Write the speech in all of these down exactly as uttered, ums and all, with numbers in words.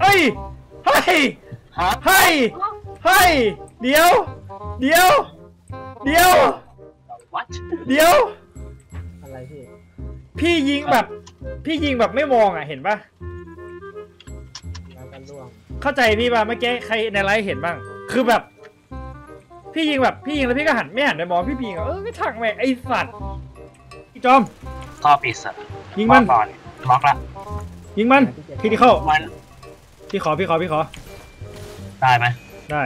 เฮ้ยเฮ้ยเฮ้ยเฮ้ยเดี๋ยวเดี๋ยวเดี๋ยวเดี๋ยวอะไรพี่พี่ยิงแบบพี่ยิงแบบไม่มองอ่ะเห็นปะเข้าใจพี่ป่ะเมื่อกี้ใครในไลฟ์เห็นบ้างคือแบบพี่ยิงแบบพี่ยิงแล้วพี่ก็หันไม่หันไปมองพี่ยิงเออไม่ถังแม่ไอสัตว์จอมคอปิดสัตว์ยิงมันบอลล็อกละยิงมันพี่ที่เข้าพี่ขอพี่ขอพี่ขอได้ไหมได้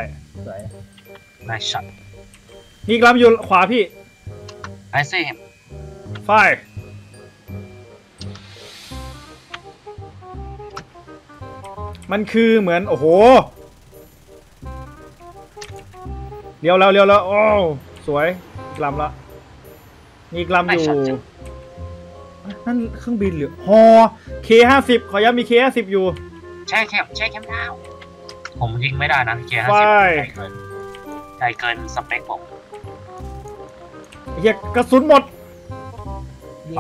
ได้ช็อตนี่กล้ามอยู่ขวาพี่ไอซี่ไฟมันคือเหมือนโอ้โหเลี้ยวแล้วเลี้ยวแล้วโอ้สวยกล้ามละนี่กล้ามอยู่นั่นเครื่องบินหรือฮอ เค ห้าสิบ ขอย้ำมี เค ห้าสิบ อยู่ใช่แคมใช่แคมดาวผมยิงไม่ได้นะ เค ห้าสิบ ไกลเกินไกลเกินสเปคผมเฮียกระสุนหมดเย่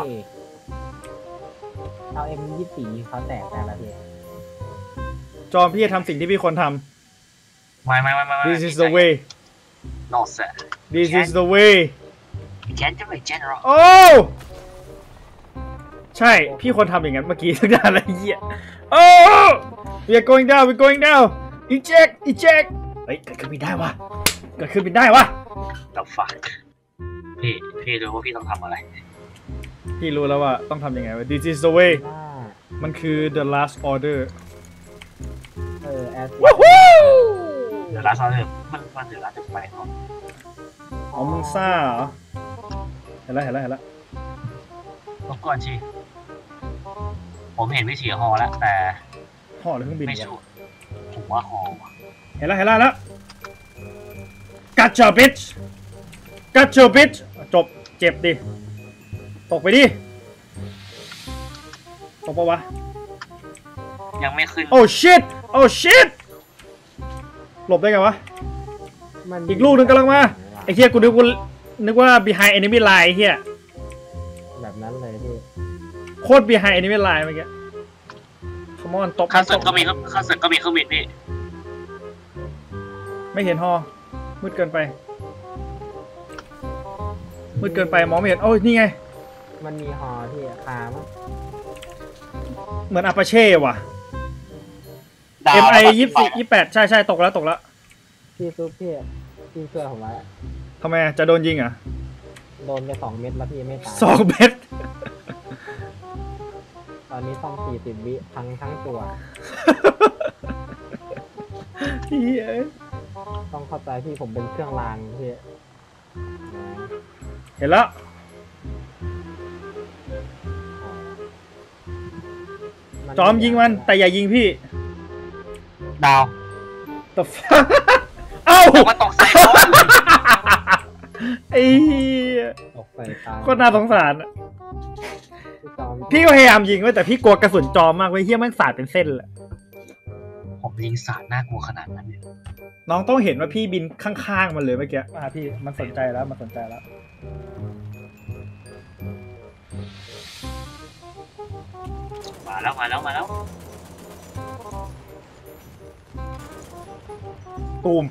เอา เอ็ม ยี่สิบสี่ เขาแตกแต่ละทีจอมพี่จะทำสิ่งที่พี่ควรทำไม่ไม่ไม่ไม่ This is the way No sir This is the way General General Ohใช่พี่คนทำอย่างนั้นเมื่อกี้สักนานอะไรเหี้ยโอ้ we are going down we are going down eject eject เฮ้ยเกิดขึ้นไม่ได้วะเกิดขึ้นไม่ได้วะแต่ฟังพี่พี่รู้ว่าพี่ต้องทำอะไรพี่รู้แล้วว่าต้องทำยังไงวะ this is the way มันคือ the last order เออ the last order มันมันคือ last flight อ๋อมึงซ่าเหรอเห็นแล้วเห็นแล้วเห็นแล้วรบกวนชีผมเห็นวิถีฮอแล้วแต่ฮอหรือเครื่องบินไม่ชัวร์ผมว่าฮอเห็นแล้วเห็นแล้วแล้วกัดเจอบิชกัดเจอบิชจบเจ็บดิตกไปดิตกปะวะยังไม่ขึ้นโอ้ชิตโอ้ชิตหลบได้ไงวะอีกลูกนึงกำลังมาไอ้เฮียกูนึกว่านึกว่า behind enemy line เฮียแบบนั้นเลยพี่โคตร behind enemy line เมื่อกี้ขมอนตบข้าศึกก็มีข้าศึกก็มีเครื่องบินพี่ไม่เห็นฮอมืดเกินไปมืดเกินไปมองไม่เห็นโอ้ยนี่ไงมันมีฮอที่คามั้งเหมือนอาปาเช่ว่ะ เอ็ม ไอ ยี่สิบสี่ ยี่สิบแปดใช่ใช่ตกแล้วตกแล้วพี่ซุปพี่พี่เสื้อผมไว้ทำไมจะโดนยิงอ่ะโดนไปสองเม็ดแล้วพี่ไม่ตายสองเม็ดตอนนี้ต้องสี่สิบวิทั้งทั้งตัวพี่เอ้ยต้องเข้าใจพี่ผมเป็นเครื่องรางพี่เห็นแล้วจอมยิงมันแต่อย่ายิงพี่ดาวตบเอ้ามันตกใส่ไอ้ก็น่าสงสารพี่ก็พยายามยิงไว้แต่พี่กลัวกระสุนจอมมากไว้เฮี้ยมันสาดเป็นเส้นแหละผมยิงสาดน่ากลัวขนาดนั้นเลยน้องต้องเห็นว่าพี่บินข้างๆมันเลยเมื่อกี้มาพี่มันสนใจแล้วมันสนใจแล้วมาแล้วมาแล้วมาแล้วตูม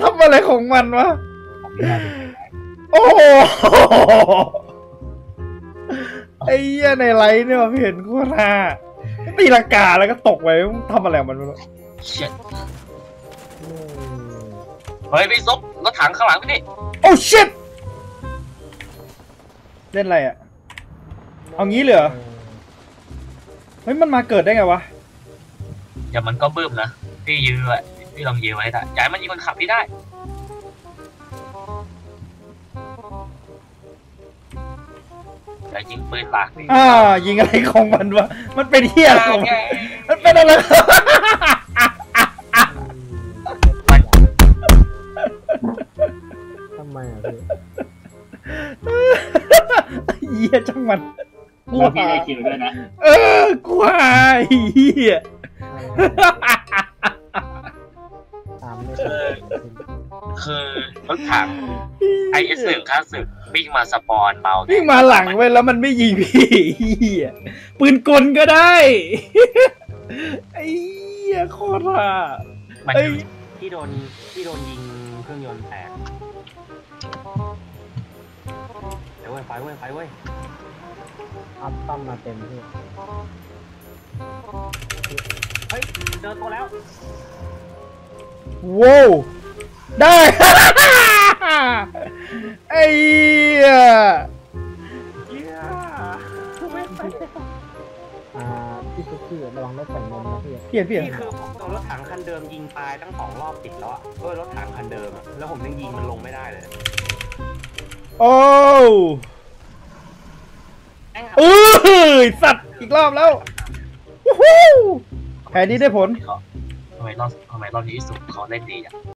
ทำอะไรของมันวะโอ้โหไอ้เหี้ยในไลน์เนี่ยเห็นกูน่าตีลังกาแล้วก็ตกไปทำอะไรมันวะเฮ้ยพี่ซุปรถถังข้างหลังพี่นี่โอ้ชิตเล่นอะไรอ่ะเอางี้เหรอเฮ้ยมันมาเกิดได้ไงวะเดี๋ยวมันก็บึ้มนะพี่ยื้ออะพี่ลองยื้อไว้ได้ย้ายมันยิงคนขับพี่ได้แต่ยิงปืนปากอ่ายิงอะไรของมันวะมันเป็นเหี้ยของมันมันเป็นอะไรทำไมอ่ะเหี้ยจังมันกลัวพี่ได้คิวด้วยนะเออกลัวเหี้ยตามไม่ คือรถถังไอเอสหนึ่งข้าศึกวิ่งมาสปอนเมาวิ่งมาหลังไว้แล้วมันไม่ยิงพี่ปืนกลก็ได้ไอ้โคตรอะไอ้ที่โดนที่โดนยิงเครื่องยนต์แตกเดี๋ยวเว้ยไฟเว้ยไฟเว้ยอัพต้อมมาเต็มที่เฮ้ยเจอตัวแล้วโว้วได้ไอ้เหี้ยพี่ซุกซี่ระวังรถถังนมนะพี่เพี้ยนเพี้ยนนี่คือผมโดนรถถังคันเดิมยิงตายตั้งสองรอบติดแล้วด้วยรถถังคันเดิมแล้วผมยังยิงมันลงไม่ได้เลยโอ้เอ้ยสัตว์อีกรอบแล้วแผนนี้ได้ผลทำไมรอบทำไมรอบนี้สุดเขาเล่นดีอ่ะ